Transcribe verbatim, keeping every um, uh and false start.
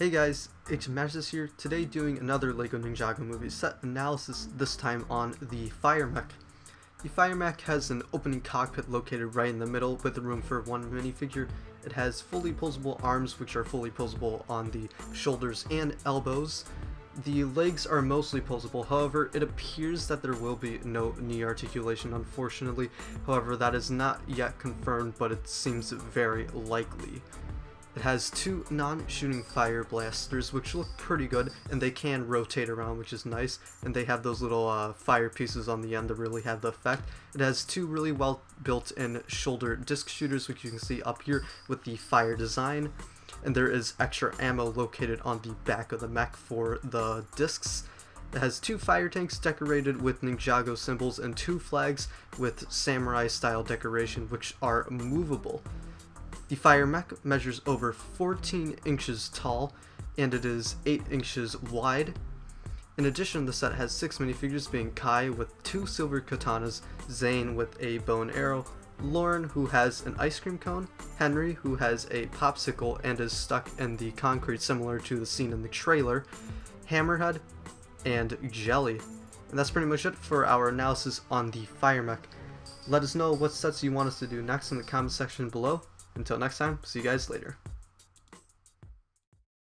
Hey guys, Hfmasters here, today doing another Lego Ninjago movie set analysis, this time on the Fire Mech. The Fire Mech has an opening cockpit located right in the middle with room for one minifigure. It has fully posable arms, which are fully posable on the shoulders and elbows. The legs are mostly posable, however, it appears that there will be no knee articulation, unfortunately. However, that is not yet confirmed, but it seems very likely. It has two non-shooting fire blasters, which look pretty good, and they can rotate around, which is nice, and they have those little uh, fire pieces on the end that really have the effect. It has two really well built-in shoulder disc shooters, which you can see up here with the fire design, and there is extra ammo located on the back of the mech for the discs. It has two fire tanks decorated with Ninjago symbols and two flags with samurai-style decoration, which are movable. The Fire Mech measures over fourteen inches tall, and it is eight inches wide. In addition, the set has six minifigures, being Kai with two silver katanas, Zane with a bow and arrow, Lauren, who has an ice cream cone, Henry, who has a popsicle and is stuck in the concrete similar to the scene in the trailer, Hammerhead, and Jelly. And that's pretty much it for our analysis on the Fire Mech. Let us know what sets you want us to do next in the comment section below. Until next time, see you guys later.